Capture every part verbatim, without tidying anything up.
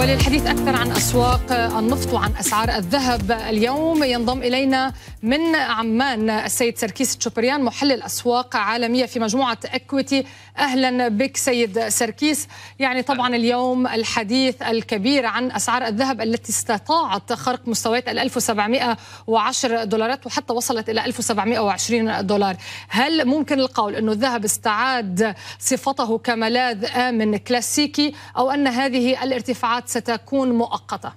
وللحديث أكثر عن أسواق النفط وعن أسعار الذهب اليوم ينضم إلينا من عمان السيد سركيس تشوبريان محلل أسواق عالمية في مجموعة إكويتي. أهلا بك سيد سركيس. يعني طبعا اليوم الحديث الكبير عن أسعار الذهب التي استطاعت خرق مستويات ال ألف وسبعمئة وعشرة دولارات وحتى وصلت إلى ألف وسبعمئة وعشرين دولار. هل ممكن القول أنه الذهب استعاد صفته كملاذ آمن كلاسيكي أو أن هذه الارتفاعات ستكون مؤقتة؟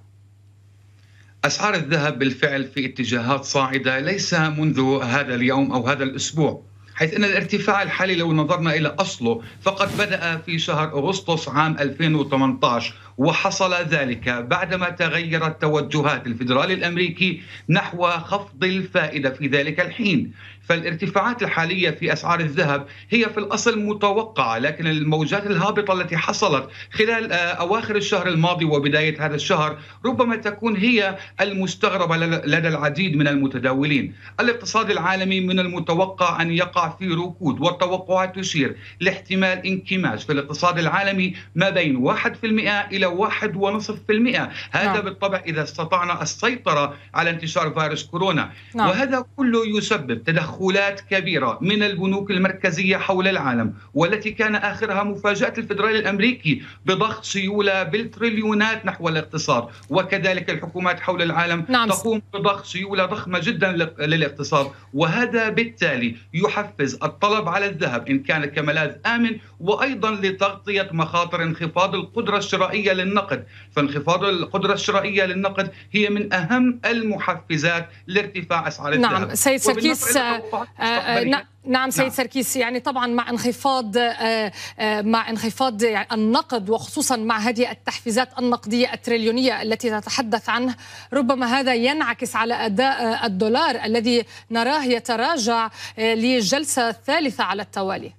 أسعار الذهب بالفعل في اتجاهات صاعدة ليس منذ هذا اليوم أو هذا الأسبوع، حيث أن الارتفاع الحالي لو نظرنا إلى أصله فقد بدأ في شهر أغسطس عام ألفين وثمانية عشر، وحصل ذلك بعدما تغيرت توجهات الفيدرالي الأمريكي نحو خفض الفائدة في ذلك الحين. فالارتفاعات الحالية في أسعار الذهب هي في الأصل متوقعة، لكن الموجات الهابطة التي حصلت خلال أواخر الشهر الماضي وبداية هذا الشهر ربما تكون هي المستغربة لدى العديد من المتداولين. الاقتصاد العالمي من المتوقع أن يقع في ركود، والتوقعات تشير لاحتمال انكماش في الاقتصاد العالمي ما بين واحد بالمئة إلى واحد فاصلة خمسة بالمئة. هذا بالطبع إذا استطعنا السيطرة على انتشار فيروس كورونا، وهذا كله يسبب تدخل تدخلات كبيرة من البنوك المركزية حول العالم، والتي كان آخرها مفاجأة الفيدرالي الأمريكي بضخ سيولة بالتريليونات نحو الاقتصاد، وكذلك الحكومات حول العالم نعم. تقوم بضخ سيولة ضخمة جدا للاقتصاد، وهذا بالتالي يحفز الطلب على الذهب إن كان كملاذ آمن، وأيضا لتغطية مخاطر انخفاض القدرة الشرائية للنقد. فانخفاض القدرة الشرائية للنقد هي من أهم المحفزات لارتفاع أسعار نعم. الذهب. سيد سركيس نعم سيد سركيس، يعني طبعا مع انخفاض مع انخفاض النقد وخصوصا مع هذه التحفيزات النقدية التريليونية التي تتحدث عنه، ربما هذا ينعكس على أداء الدولار الذي نراه يتراجع لجلسة ثالثة على التوالي.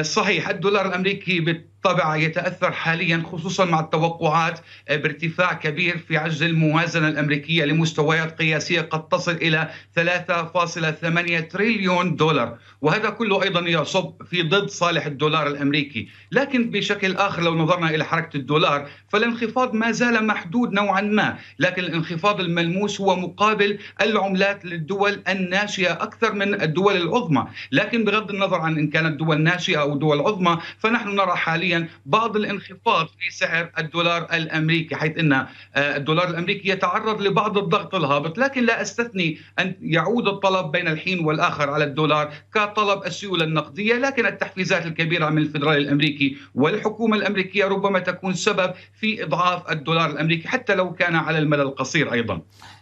صحيح، الدولار الأمريكي بالتالي طبعا يتأثر حاليا، خصوصا مع التوقعات بارتفاع كبير في عجز الموازنة الأمريكية لمستويات قياسية قد تصل إلى ثلاثة فاصلة ثمانية تريليون دولار، وهذا كله أيضا يصب في ضد صالح الدولار الأمريكي. لكن بشكل آخر لو نظرنا إلى حركة الدولار فالانخفاض ما زال محدود نوعا ما، لكن الانخفاض الملموس هو مقابل العملات للدول الناشئة أكثر من الدول العظمى. لكن بغض النظر عن إن كانت دول ناشئة أو دول عظمى، فنحن نرى حاليا بعض الانخفاض في سعر الدولار الأمريكي، حيث أن الدولار الأمريكي يتعرض لبعض الضغط الهابط، لكن لا أستثني أن يعود الطلب بين الحين والآخر على الدولار كطلب السيولة النقدية. لكن التحفيزات الكبيرة من الفيدرالي الأمريكي والحكومة الأمريكية ربما تكون سبب في إضعاف الدولار الأمريكي حتى لو كان على المدى القصير أيضا.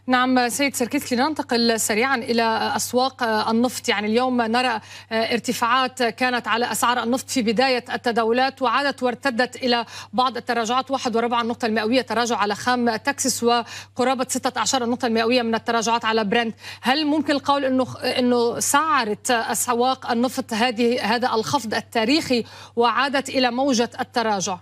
نعم سيد سركيس، لننتقل سريعا إلى أسواق النفط. يعني اليوم نرى ارتفاعات كانت على أسعار النفط في بداية التداولات وعادت وارتدت إلى بعض التراجعات. واحد وربع النقطة المئوية تراجع على خام تكساس وقرابة ستة عشر النقطة المئوية من التراجعات على برنت. هل ممكن القول إنه إنه سعرت أسواق النفط هذه هذا الخفض التاريخي وعادت إلى موجة التراجع؟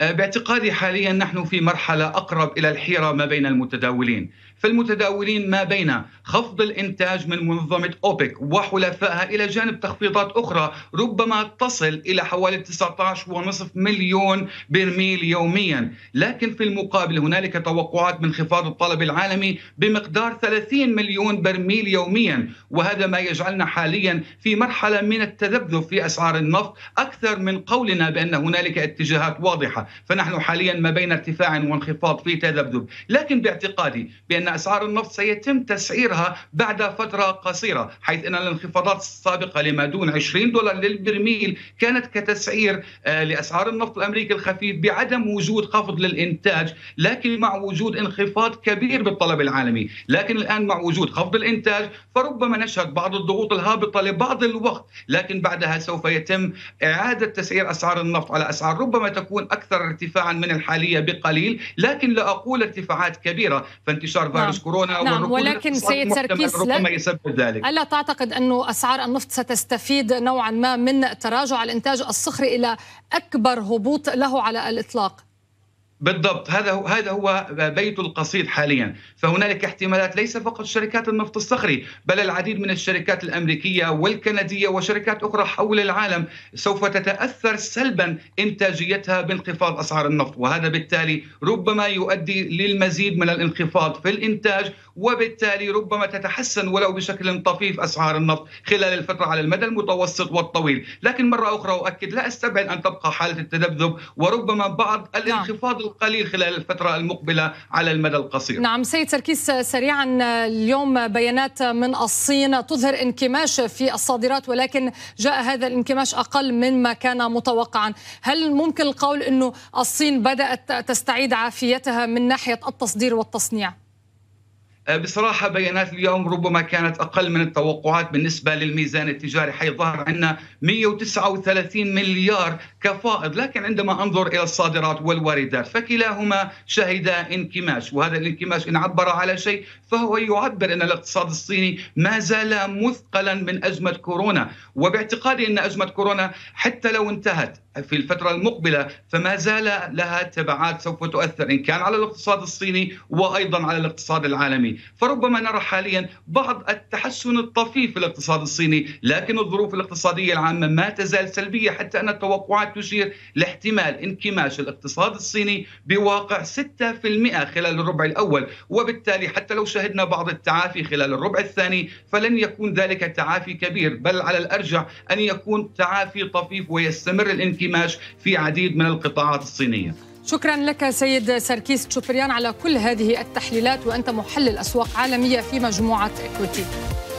باعتقادي حاليا نحن في مرحلة أقرب إلى الحيرة ما بين المتداولين. فالمتداولين ما بين خفض الإنتاج من منظمة أوبك وحلفائها إلى جانب تخفيضات أخرى ربما تصل إلى حوالي تسعة عشر فاصلة خمسة مليون برميل يوميا، لكن في المقابل هنالك توقعات من انخفاض الطلب العالمي بمقدار ثلاثين مليون برميل يوميا، وهذا ما يجعلنا حاليا في مرحلة من التذبذب في أسعار النفط أكثر من قولنا بأن هنالك اتجاهات واضحة. فنحن حاليا ما بين ارتفاع وانخفاض في تذبذب، لكن باعتقادي بأن أسعار النفط سيتم تسعيرها بعد فترة قصيرة، حيث أن الانخفاضات السابقة لما دون عشرين دولار للبرميل كانت كتسعير لأسعار النفط الأمريكي الخفيف بعدم وجود خفض للإنتاج، لكن مع وجود انخفاض كبير بالطلب العالمي. لكن الآن مع وجود خفض الإنتاج فربما نشهد بعض الضغوط الهابطة لبعض الوقت، لكن بعدها سوف يتم إعادة تسعير أسعار النفط على أسعار ربما تكون أكثر ارتفاعا من الحالية بقليل، لكن لا أقول ارتفاعات كبيرة. فانتشار نعم. كورونا نعم. ولكن سيد سركيس، ألا تعتقد أن أسعار النفط ستستفيد نوعا ما من تراجع الإنتاج الصخري إلى أكبر هبوط له على الإطلاق؟ بالضبط. هذا هو هذا هو بيت القصيد حاليا. فهنالك احتمالات ليس فقط شركات النفط الصخري بل العديد من الشركات الأمريكية والكندية وشركات أخرى حول العالم سوف تتأثر سلبا إنتاجيتها بانخفاض أسعار النفط، وهذا بالتالي ربما يؤدي للمزيد من الانخفاض في الإنتاج، وبالتالي ربما تتحسن ولو بشكل طفيف أسعار النفط خلال الفترة على المدى المتوسط والطويل. لكن مرة أخرى أؤكد لا أستبعد أن تبقى حالة التذبذب وربما بعض الانخفاض قليل خلال الفترة المقبلة على المدى القصير. نعم سيد سركيس، سريعا اليوم بيانات من الصين تظهر انكماش في الصادرات، ولكن جاء هذا الانكماش أقل مما كان متوقعا. هل ممكن القول أنه الصين بدأت تستعيد عافيتها من ناحية التصدير والتصنيع؟ بصراحة بيانات اليوم ربما كانت أقل من التوقعات بالنسبة للميزان التجاري، حيث ظهر عندنا مئة وتسعة وثلاثين مليار كفائض، لكن عندما أنظر إلى الصادرات والواردات فكلاهما شهدا انكماش، وهذا الانكماش إن عبر على شيء فهو يعبر أن الاقتصاد الصيني ما زال مثقلا من أزمة كورونا. وباعتقادي أن أزمة كورونا حتى لو انتهت في الفترة المقبلة فما زال لها تبعات سوف تؤثر إن كان على الاقتصاد الصيني وأيضا على الاقتصاد العالمي. فربما نرى حاليا بعض التحسن الطفيف في الاقتصاد الصيني، لكن الظروف الاقتصادية العامة ما تزال سلبية، حتى أن التوقعات تشير لاحتمال انكماش الاقتصاد الصيني بواقع ستة بالمئة خلال الربع الأول، وبالتالي حتى لو شهدنا بعض التعافي خلال الربع الثاني فلن يكون ذلك تعافي كبير، بل على الأرجح أن يكون تعافي طفيف ويستمر الانكماش في عديد من القطاعات الصينية. شكرا لك سيد سركيس تشوبريان على كل هذه التحليلات، وأنت محلل أسواق عالمية في مجموعة إكويتي.